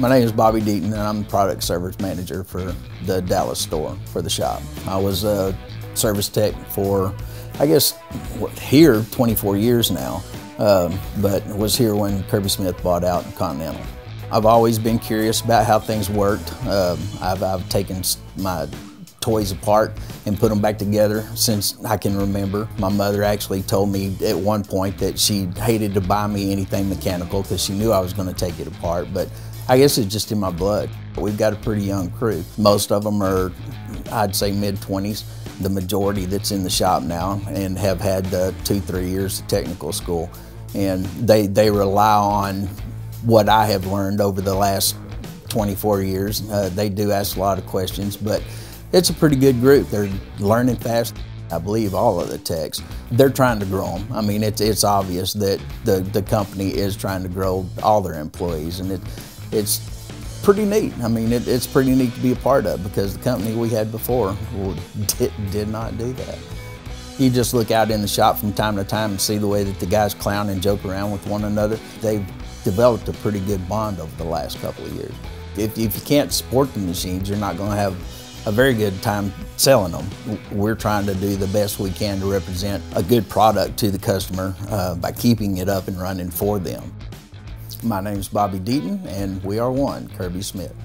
My name is Bobby Deaton and I'm product service manager for the Dallas store for the shop. I was a service tech for, I guess, here 24 years now, but was here when Kirby Smith bought out Continental. I've always been curious about how things worked. I've taken my toys apart and put them back together since I can remember. My mother actually told me at one point that she hated to buy me anything mechanical because she knew I was going to take it apart, but I guess it's just in my blood. We've got a pretty young crew. Most of them are, I'd say, mid-20s, the majority that's in the shop now, and have had 2-3 years of technical school. And they rely on what I have learned over the last 24 years. They do ask a lot of questions, but it's a pretty good group. They're learning fast. I believe all of the techs, they're trying to grow them. I mean, it's obvious that the company is trying to grow all their employees, and it's pretty neat. I mean, it's pretty neat to be a part of, because the company we had before did not do that. You just look out in the shop from time to time and see the way that the guys clown and joke around with one another. They've developed a pretty good bond over the last couple of years. If you can't support the machines, you're not going to have a very good time selling them. We're trying to do the best we can to represent a good product to the customer by keeping it up and running for them. My name is Bobby Deaton, and we are one, Kirby Smith.